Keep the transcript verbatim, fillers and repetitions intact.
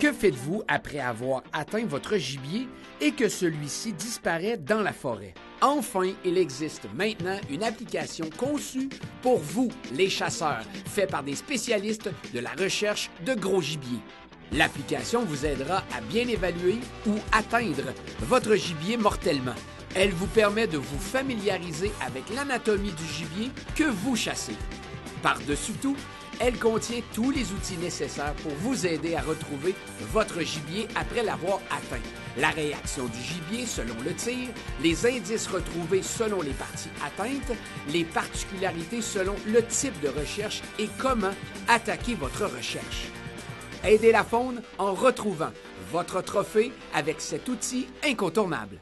Que faites-vous après avoir atteint votre gibier et que celui-ci disparaît dans la forêt? Enfin, il existe maintenant une application conçue pour vous, les chasseurs, faite par des spécialistes de la recherche de gros gibier. L'application vous aidera à bien évaluer ou atteindre votre gibier mortellement. Elle vous permet de vous familiariser avec l'anatomie du gibier que vous chassez. Par-dessus tout, elle contient tous les outils nécessaires pour vous aider à retrouver votre gibier après l'avoir atteint. La réaction du gibier selon le tir, les indices retrouvés selon les parties atteintes, les particularités selon le type de recherche et comment attaquer votre recherche. Aidez la faune en retrouvant votre trophée avec cet outil incontournable.